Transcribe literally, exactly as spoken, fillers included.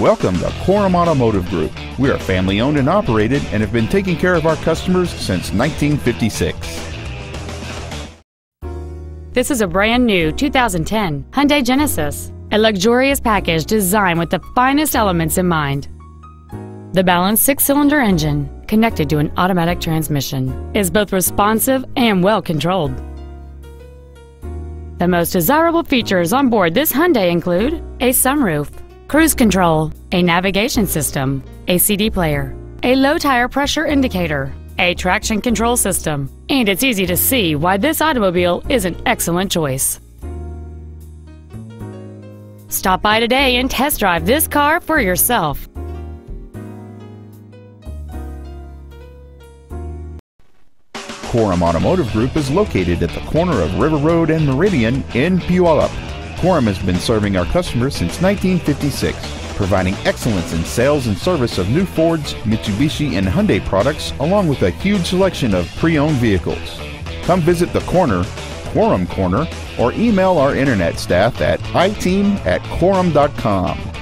Welcome to Korum Automotive Group. We are family owned and operated and have been taking care of our customers since nineteen fifty-six. This is a brand new two thousand ten Hyundai Genesis, a luxurious package designed with the finest elements in mind. The balanced six-cylinder engine, connected to an automatic transmission, is both responsive and well controlled. The most desirable features on board this Hyundai include a sunroof, cruise control, a navigation system, a C D player, a low tire pressure indicator, a traction control system, and it's easy to see why this automobile is an excellent choice. Stop by today and test drive this car for yourself. Korum Automotive Group is located at the corner of River Road and Meridian in Puyallup. Korum has been serving our customers since nineteen fifty-six, providing excellence in sales and service of new Fords, Mitsubishi, and Hyundai products, along with a huge selection of pre-owned vehicles. Come visit the corner, Korum Corner, or email our internet staff at i team at korum dot com.